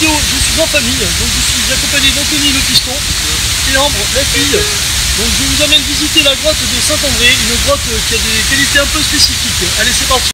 vidéo, je suis en famille, donc je suis accompagné d'Anthony le piston et Ambre la fille. Donc je vous amène visiter la grotte de saint André, une grotte qui a des qualités un peu spécifiques. Allez, c'est parti.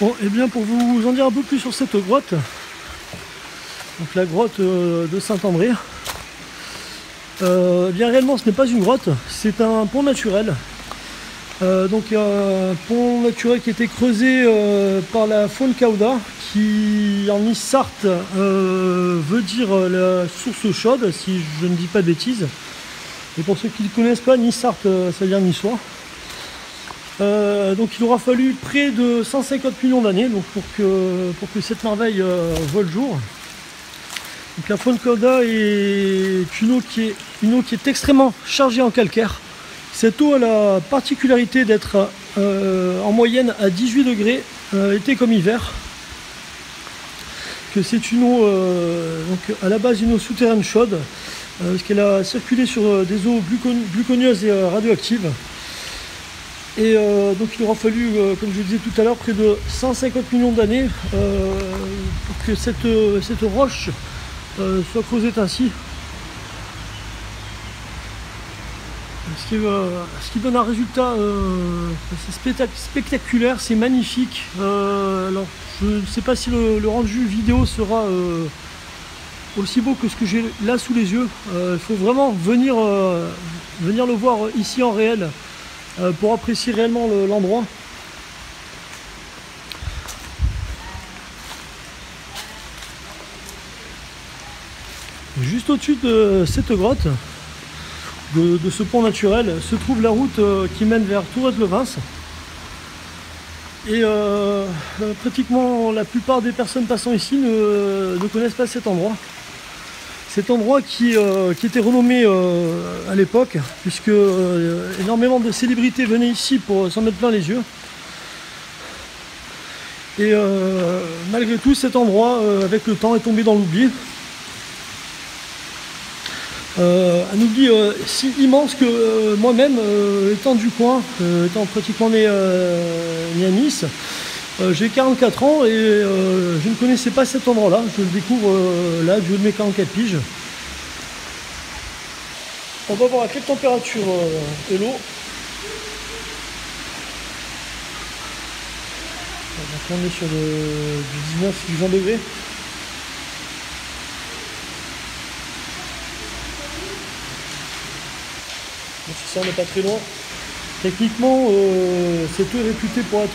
Bon, et bien pour vous en dire un peu plus sur cette grotte, donc la grotte de Saint-André, bien réellement ce n'est pas une grotte, c'est un pont naturel. Donc un pont naturel qui a été creusé par la Fuon Cauda, qui en Nice-Sarthe veut dire la source chaude, si je ne dis pas de bêtises. Et pour ceux qui ne connaissent pas, Nice-Sarthe, ça veut dire Niçois. Donc il aura fallu près de 150 millions d'années pour que cette merveille voie le jour. Donc la Fuon Cauda est une eau qui est extrêmement chargée en calcaire. Cette eau a la particularité d'être en moyenne à 18 degrés été comme hiver. Que c'est une eau donc à la base une eau souterraine chaude, parce qu'elle a circulé sur des eaux gluconieuses et radioactives. Et donc il aura fallu, comme je le disais tout à l'heure, près de 150 millions d'années pour que cette roche soit creusée ainsi. Ce qui donne un résultat assez spectaculaire, c'est magnifique. Alors je ne sais pas si le rendu vidéo sera aussi beau que ce que j'ai là sous les yeux. Il faut vraiment venir le voir ici en réel, pour apprécier réellement l'endroit. Juste au-dessus de cette grotte, de ce pont naturel, se trouve la route qui mène vers Tourrette-Levens. Et pratiquement la plupart des personnes passant ici ne connaissent pas cet endroit. Cet endroit qui était renommé à l'époque, puisque énormément de célébrités venaient ici pour s'en mettre plein les yeux. Et malgré tout, cet endroit, avec le temps, est tombé dans l'oubli. Un oubli si immense que moi-même, étant du coin, étant pratiquement né à Nice, j'ai 44 ans et je ne connaissais pas cet endroit-là. Je le découvre là, du haut de mes 44 piges. On va voir à quelle température est l'eau. On est sur du 19 du 20 degrés. Donc, ça, on n'est pas très loin. Techniquement, cette eau est réputée pour être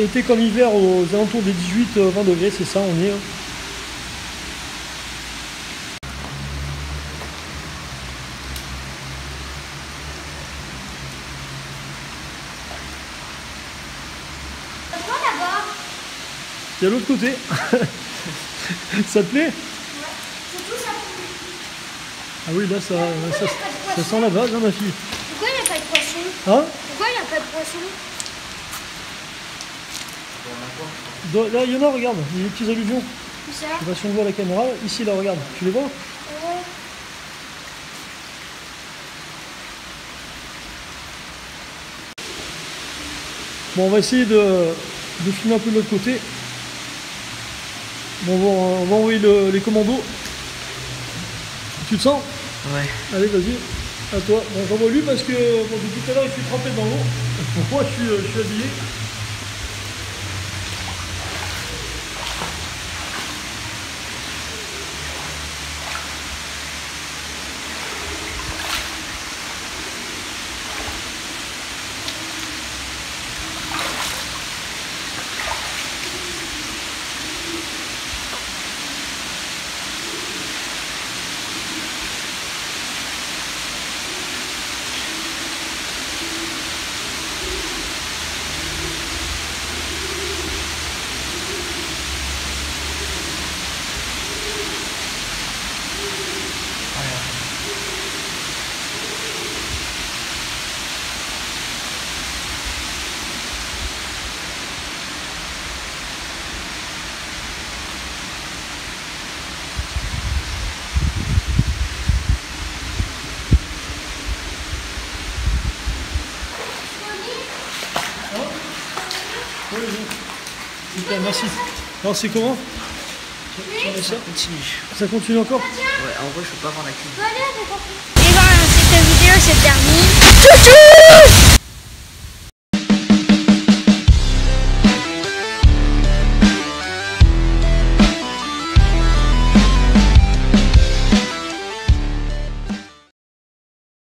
été comme hiver aux alentours des 18-20 degrés, c'est ça, on y est. Il y a l'autre côté. Ça te plaît? Ouais. Surtout ça. Ah oui, là ça sent la vase, hein, ma fille. Pourquoi il n'y a pas de poisson? Hein? Pourquoi il n'y a pas de poisson? Là, il y en a, regarde, il y a des petits alluvions. Je sais pas si on voit la caméra. Ici, là, regarde, tu les vois? Ouais. Bon, on va essayer de filmer un peu de l'autre côté. Bon, on va envoyer les commandos. Tu te sens? Ouais. Allez, vas-y, à toi. Bon, j'envoie lui parce que bon, depuis tout à l'heure, il fait tremper dans l'eau. Pourquoi je suis habillé? super, merci. Alors c'est comment? Ça continue encore? Ouais, en vrai je peux pas vendre la cuve. Et voilà, cette vidéo se termine. Tchou tchou.